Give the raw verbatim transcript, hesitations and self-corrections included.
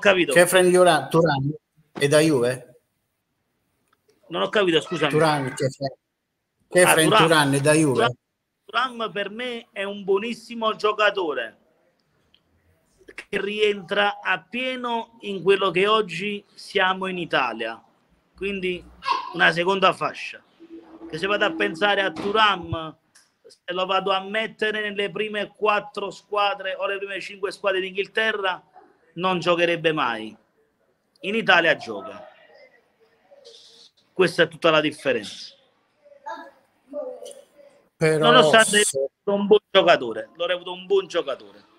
capito. Khéphren Thuram è da Juve? Non ho capito, scusami. Thuram, Khéphren Thuram è da Juve. Thuram per me è un buonissimo giocatore che rientra appieno in quello che oggi siamo in Italia, quindi una seconda fascia. Che se vado a pensare a Thuram, se lo vado a mettere nelle prime quattro squadre o le prime cinque squadre d'Inghilterra, non giocherebbe mai. In Italia gioca. Questa è tutta la differenza. Però... Nonostante io abbia avuto un buon giocatore, l'ho avuto un buon giocatore.